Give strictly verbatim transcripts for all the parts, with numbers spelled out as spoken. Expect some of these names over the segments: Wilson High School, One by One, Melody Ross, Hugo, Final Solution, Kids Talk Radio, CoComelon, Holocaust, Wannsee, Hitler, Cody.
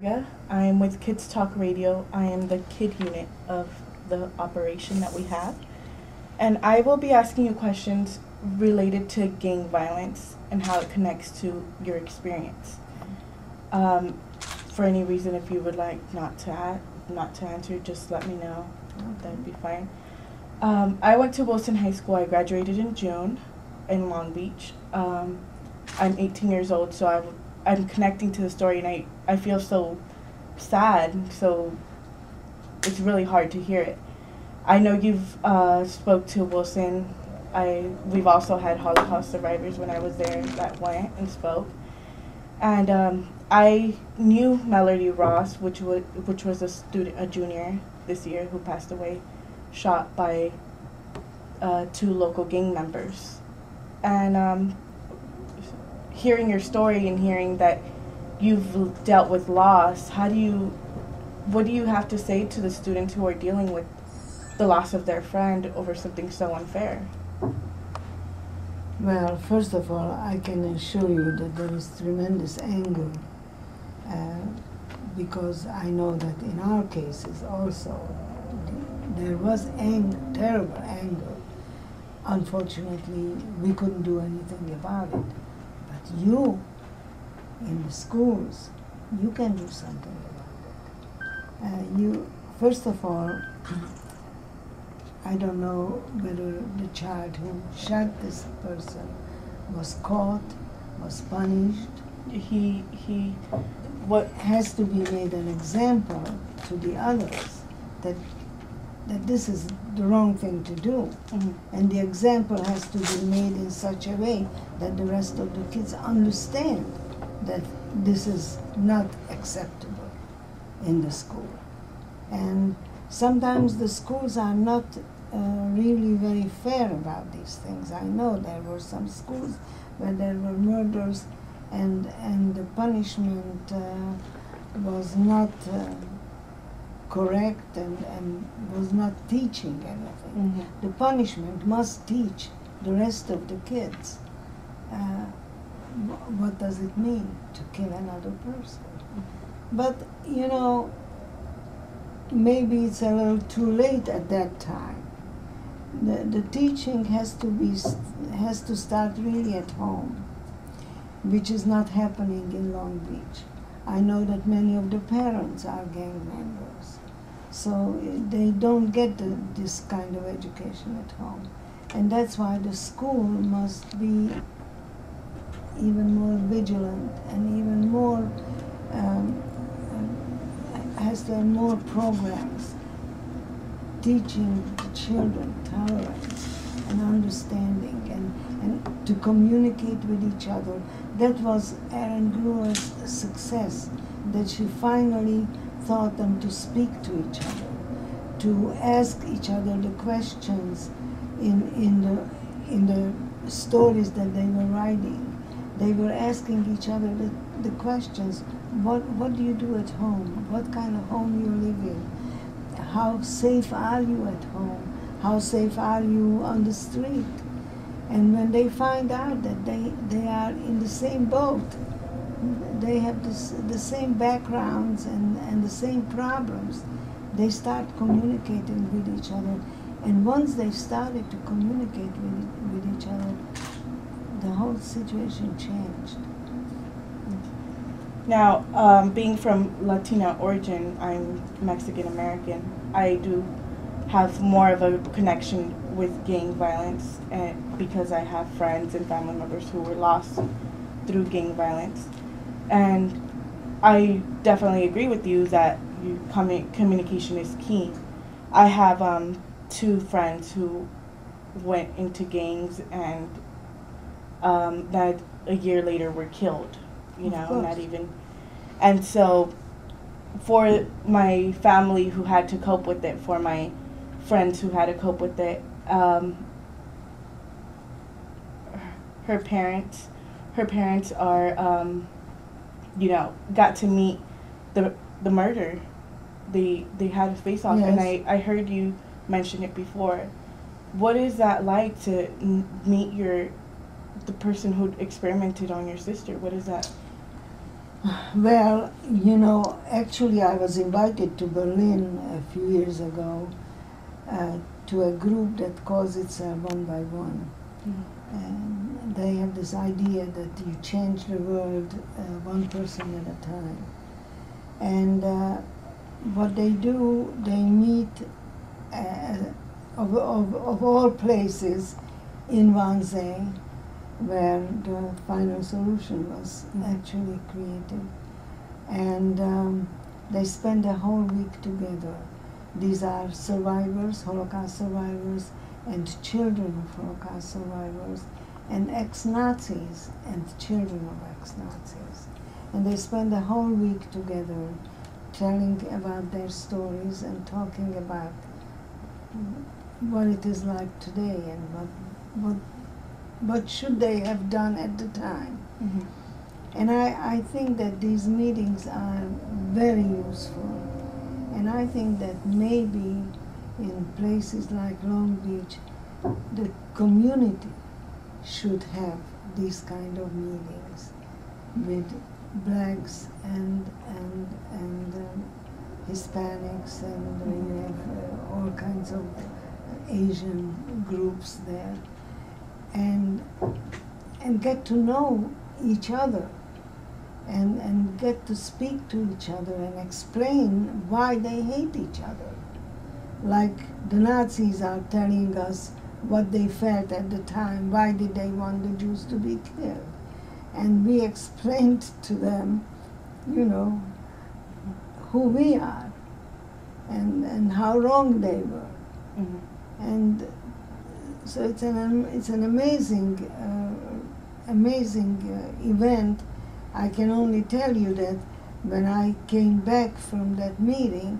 I am with Kids Talk Radio. I am the kid unit of the operation that we have. And I will be asking you questions related to gang violence and how it connects to your experience. Um, for any reason, if you would like not to add, not to answer, just let me know. That would be fine. Um, I went to Wilson High School. I graduated in June in Long Beach. Um, I'm eighteen years old, so I will I'm connecting to the story, and I, I feel so sad, so it's really hard to hear it. I know you've uh, spoke to Wilson. I We've also had Holocaust survivors when I was there that went and spoke. And um, I knew Melody Ross, which, w which was a, student, a junior this year who passed away, shot by uh, two local gang members. And um, hearing your story and hearing that you've dealt with loss, how do you, what do you have to say to the students who are dealing with the loss of their friend over something so unfair? Well, first of all, I can assure you that there is tremendous anger uh, because I know that in our cases also there was anger, terrible anger. Unfortunately, we couldn't do anything about it. You, in the schools, you can do something about it. Uh, you, first of all, I don't know whether the child who shot this person was caught, was punished. He, he, what has to be made an example to the others that that this is the wrong thing to do. Mm-hmm. And the example has to be made in such a way that the rest of the kids understand that this is not acceptable in the school. And sometimes the schools are not uh, really very fair about these things. I know there were some schools where there were murders and, and the punishment uh, was not uh, correct and, and was not teaching anything. Mm-hmm. The punishment must teach the rest of the kids uh, what does it mean to kill another person. Mm-hmm. But, you know, maybe it's a little too late at that time. The, the teaching has to, be, has to start really at home, which is not happening in Long Beach. I know that many of the parents are gang members, so they don't get the, this kind of education at home. And that's why the school must be even more vigilant and even more, um, has to have more programs teaching the children tolerance and understanding and, and to communicate with each other. That was Erin Gruer's success, that she finally taught them to speak to each other, to ask each other the questions in, in, the, in the stories that they were writing. They were asking each other the, the questions, what, what do you do at home? What kind of home you live in? How safe are you at home? How safe are you on the street? And when they find out that they, they are in the same boat, they have this, the same backgrounds and, and the same problems, they start communicating with each other. And once they started to communicate with, with each other, the whole situation changed. Now, um, being from Latina origin, I'm Mexican-American, I do have more of a connection with gang violence, and because I have friends and family members who were lost through gang violence. And I definitely agree with you that you commu communication is key. I have um, two friends who went into gangs and um, that a year later were killed, you know, not even. And so for my family who had to cope with it, for my friends who had to cope with it, Um, her parents, her parents are, um, you know, got to meet the the murder. They they had a face off, yes. And I I heard you mention it before. What is that like to meet your the person who experimented on your sister? What is that? Well, you know, actually I was invited to Berlin a few years ago uh, to a group that calls itself One by One. Mm-hmm. And they have this idea that you change the world uh, one person at a time. And uh, what they do, they meet uh, of, of, of all places in Wannsee, where the Final Solution was actually created. And um, they spend a whole week together. These are survivors, Holocaust survivors, and children of Holocaust survivors, and ex-Nazis, and children of ex-Nazis. And they spend a whole week together telling about their stories and talking about what it is like today and what, what What should they have done at the time? Mm-hmm. And I, I think that these meetings are very useful. And I think that maybe in places like Long Beach, the community should have these kind of meetings with blacks and and and um, Hispanics, and mm-hmm. we have uh, all kinds of Asian groups there. And and get to know each other, and and get to speak to each other and explain why they hate each other. Like the Nazis are telling us what they felt at the time, why did they want the Jews to be killed? And we explained to them, you know, who we are and, and how wrong they were. Mm-hmm. And so it's an it's an amazing uh, amazing uh, event. I can only tell you that when I came back from that meeting,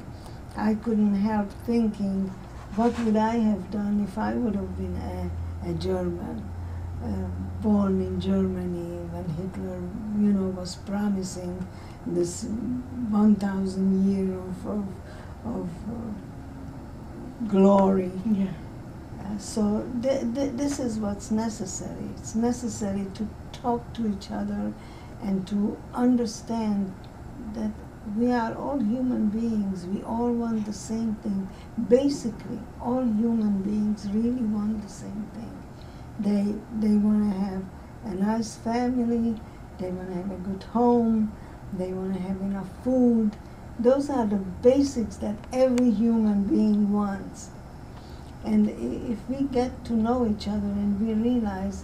I couldn't help thinking, what would I have done if I would have been a, a German, uh, born in Germany when Hitler, you know, was promising this one thousand year of of, of uh, glory. Yeah. So th th this is what's necessary. It's necessary to talk to each other and to understand that we are all human beings. We all want the same thing. Basically, all human beings really want the same thing. They, they want to have a nice family. They want to have a good home. They want to have enough food. Those are the basics that every human being wants. And if we get to know each other and we realize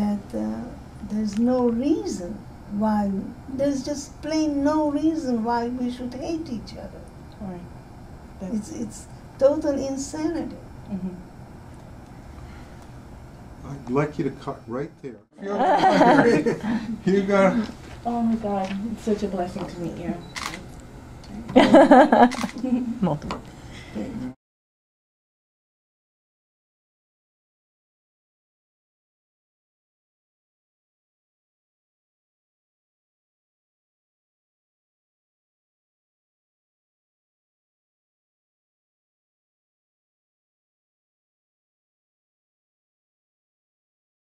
that uh, there's no reason why, there's just plain no reason why we should hate each other. Right. It's, it's total insanity. Mm-hmm. I'd like you to cut right there. Hugo. Oh my God, it's such a blessing to meet you. Multiple.